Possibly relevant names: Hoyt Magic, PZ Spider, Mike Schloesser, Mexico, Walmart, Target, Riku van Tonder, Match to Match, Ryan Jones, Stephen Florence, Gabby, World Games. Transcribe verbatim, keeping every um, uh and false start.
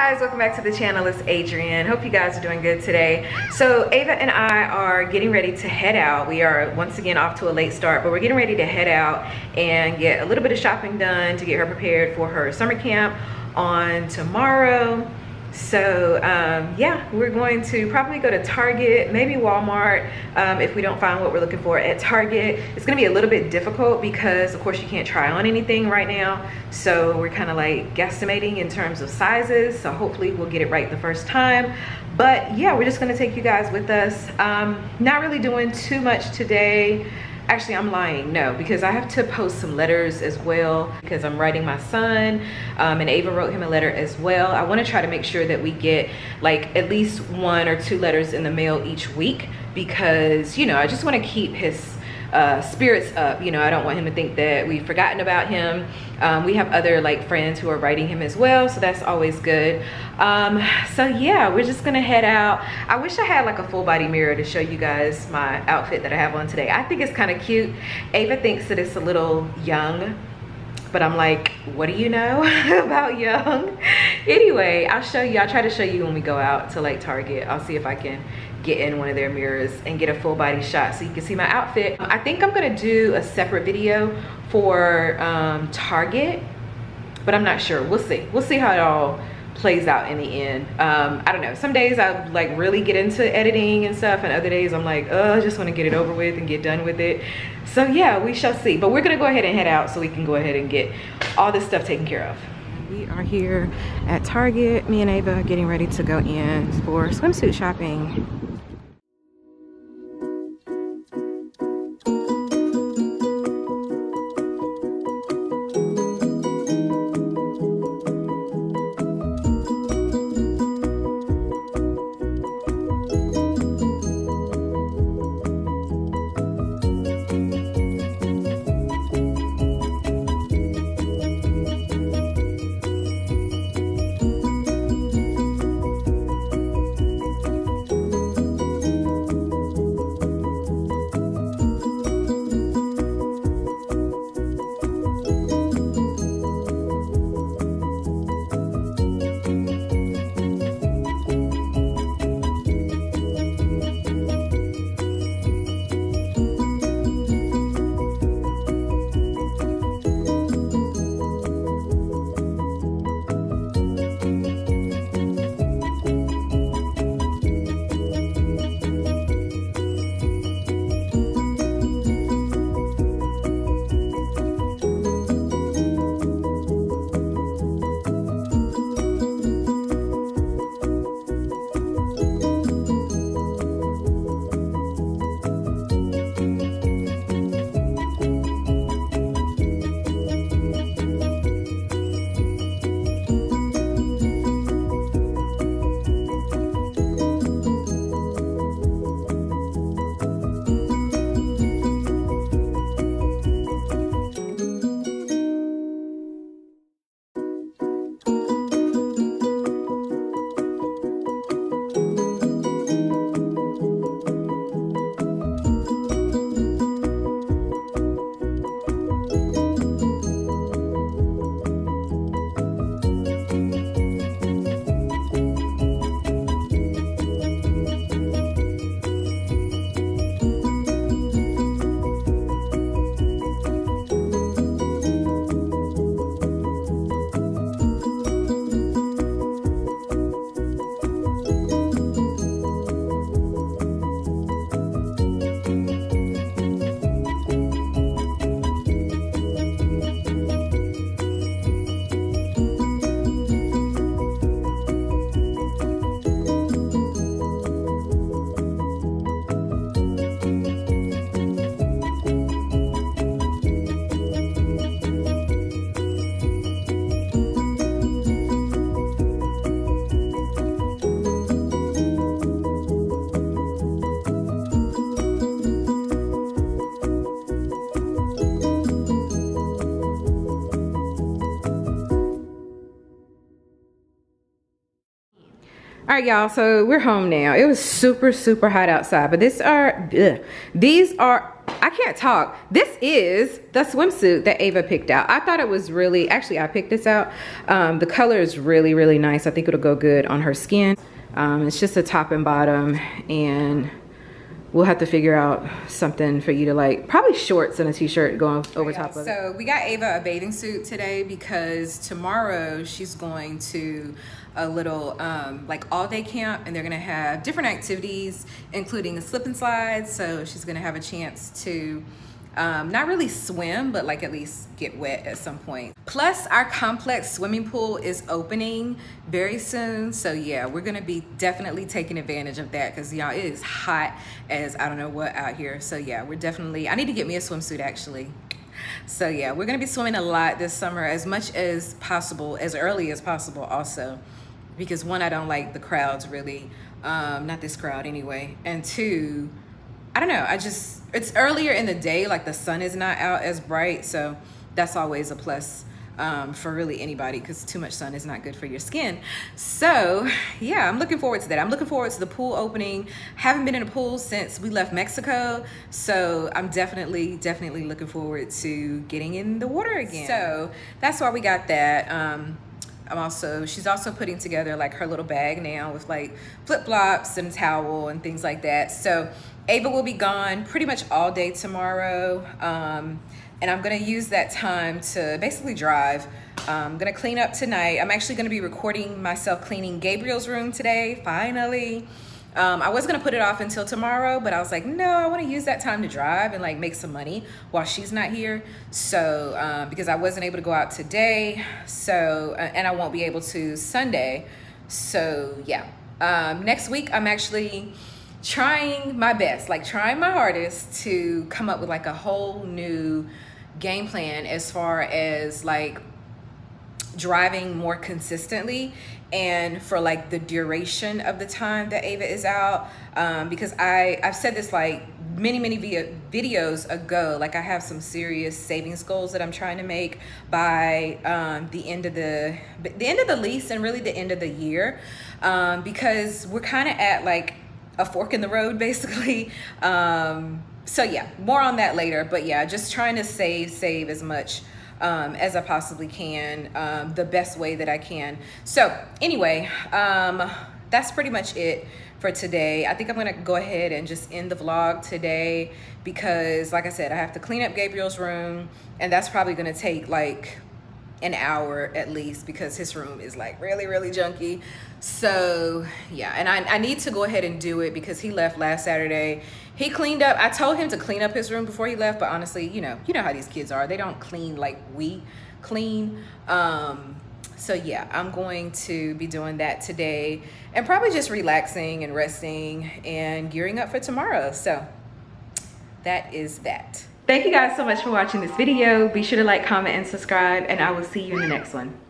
guys, welcome back to the channel. It's Adrienne. Hope you guys are doing good today. So Ava and I are getting ready to head out. We are once again off to a late start, but we're getting ready to head out and get a little bit of shopping done to get her prepared for her summer camp on tomorrow. So um, yeah, we're going to probably go to Target, maybe Walmart, um, if we don't find what we're looking for at Target. It's gonna be a little bit difficult because of course you can't try on anything right now. So we're kind of like guesstimating in terms of sizes. So hopefully we'll get it right the first time. But yeah, we're just gonna take you guys with us. Um, not really doing too much today. Actually, I'm lying, no, because I have to post some letters as well because I'm writing my son, um, and Ava wrote him a letter as well. I wanna try to make sure that we get like at least one or two letters in the mail each week because, you know, I just wanna keep his uh, spirits up. You know, I don't want him to think that we've forgotten about him. Um, we have other like friends who are writing him as well, so that's always good. Um, so yeah, we're just gonna head out. I wish I had like a full body mirror to show you guys my outfit that I have on today. I think it's kind of cute. Ava thinks that it's a little young, but I'm like, what do you know about young? Anyway, I'll show you. I'll try to show you when we go out to like Target. I'll see if I can get in one of their mirrors and get a full body shot so you can see my outfit. I think I'm gonna do a separate video for um, Target, but I'm not sure. We'll see. We'll see how it all plays out in the end. Um, I don't know. Some days I like really get into editing and stuff, and other days I'm like, oh, I just want to get it over with and get done with it. So yeah, we shall see. But we're gonna go ahead and head out so we can go ahead and get all this stuff taken care of. We are here at Target. Me and Ava are getting ready to go in for swimsuit shopping. All right, y'all, so we're home now. It was super, super hot outside, but this are, ugh, these are I can't talk. This is the swimsuit that Ava picked out. I thought it was really, actually I picked this out. Um, the color is really, really nice. I think it'll go good on her skin. Um, it's just a top and bottom, and we'll have to figure out something for you to like, probably shorts and a t-shirt going over top of it. So we got Ava a bathing suit today because tomorrow she's going to a little um, like all day camp, and they're gonna have different activities, including a slip and slide. So she's gonna have a chance to um, not really swim, but like at least get wet at some point. Plus our complex swimming pool is opening very soon. So yeah, we're gonna be definitely taking advantage of that, because y'all, it is hot as I don't know what out here. So yeah, we're definitely, I need to get me a swimsuit actually. So yeah, we're gonna be swimming a lot this summer, as much as possible, as early as possible also. Because one, I don't like the crowds really, um, not this crowd anyway. And two, I don't know, I just, it's earlier in the day, like the sun is not out as bright, so that's always a plus um, for really anybody, because too much sun is not good for your skin. So yeah, I'm looking forward to that. I'm looking forward to the pool opening. Haven't been in a pool since we left Mexico, so I'm definitely, definitely looking forward to getting in the water again. So that's why we got that. Um, I'm also, she's also putting together like her little bag now with like flip-flops and towel and things like that. So Ava will be gone pretty much all day tomorrow. Um, and I'm gonna use that time to basically drive. Um, I'm gonna clean up tonight. I'm actually gonna be recording myself cleaning Gabriel's room today, finally. Um, I was gonna put it off until tomorrow, but I was like, no, I wanna use that time to drive and like make some money while she's not here. So, um, because I wasn't able to go out today, so, and I won't be able to Sunday. So yeah, um, next week I'm actually trying my best, like trying my hardest to come up with like a whole new game plan as far as like driving more consistently and for like the duration of the time that Ava is out, um, because I, I've said this like many, many videos ago, like I have some serious savings goals that I'm trying to make by um, the end of the, the end of the lease and really the end of the year, um, because we're kind of at like a fork in the road basically. Um, so yeah, more on that later, but yeah, just trying to save, save as much Um, as I possibly can, um, the best way that I can. So anyway, um, that's pretty much it for today. I think I'm gonna go ahead and just end the vlog today, because like I said, I have to clean up Gabriel's room, and that's probably gonna take like an hour at least, because his room is like really, really junky. So yeah, and I, I need to go ahead and do it, because he left last Saturday. He cleaned up, I told him to clean up his room before he left, but honestly, you know, you know how these kids are. They don't clean like we clean. Um, so yeah, I'm going to be doing that today, and probably just relaxing and resting and gearing up for tomorrow. So that is that. Thank you guys so much for watching this video. Be sure to like, comment, and subscribe, and I will see you in the next one.